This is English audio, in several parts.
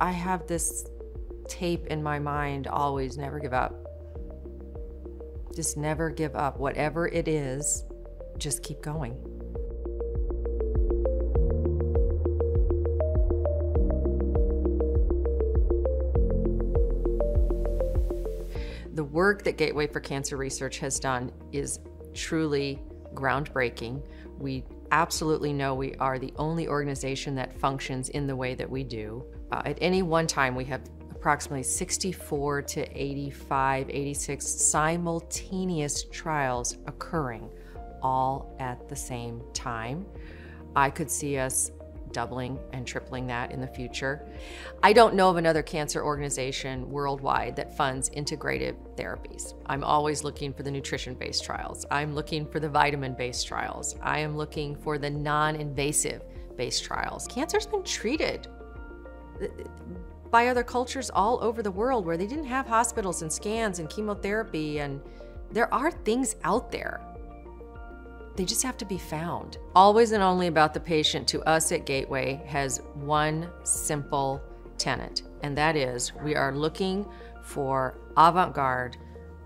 I have this tape in my mind, always never give up. Just never give up. Whatever it is, just keep going. The work that Gateway for Cancer Research has done is truly groundbreaking. We absolutely know we are the only organization that functions in the way that we do. At any one time, we have approximately 64 to 85, 86 simultaneous trials occurring all at the same time. I could see us doubling and tripling that in the future. I don't know of another cancer organization worldwide that funds integrative therapies. I'm always looking for the nutrition-based trials. I'm looking for the vitamin-based trials. I am looking for the non-invasive based trials. Cancer's been treated by other cultures all over the world where they didn't have hospitals and scans and chemotherapy, and there are things out there. They just have to be found. Always and only about the patient to us at Gateway has one simple tenet, and that is we are looking for avant-garde,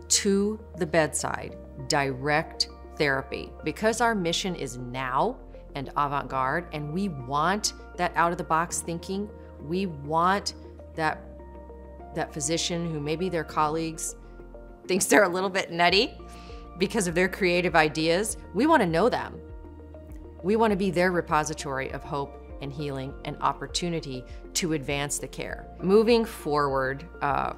to the bedside, direct therapy. Because our mission is now and avant-garde, and we want that out-of-the-box thinking, we want that physician who maybe their colleagues thinks they're a little bit nutty because of their creative ideas. We want to know them. We want to be their repository of hope and healing and opportunity to advance the care. Moving forward,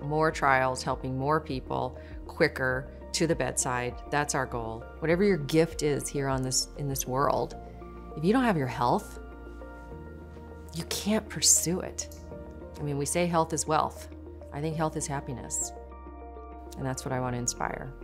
more trials, helping more people quicker to the bedside, that's our goal. Whatever your gift is here in this world, if you don't have your health, you can't pursue it. I mean, we say health is wealth. I think health is happiness. And that's what I want to inspire.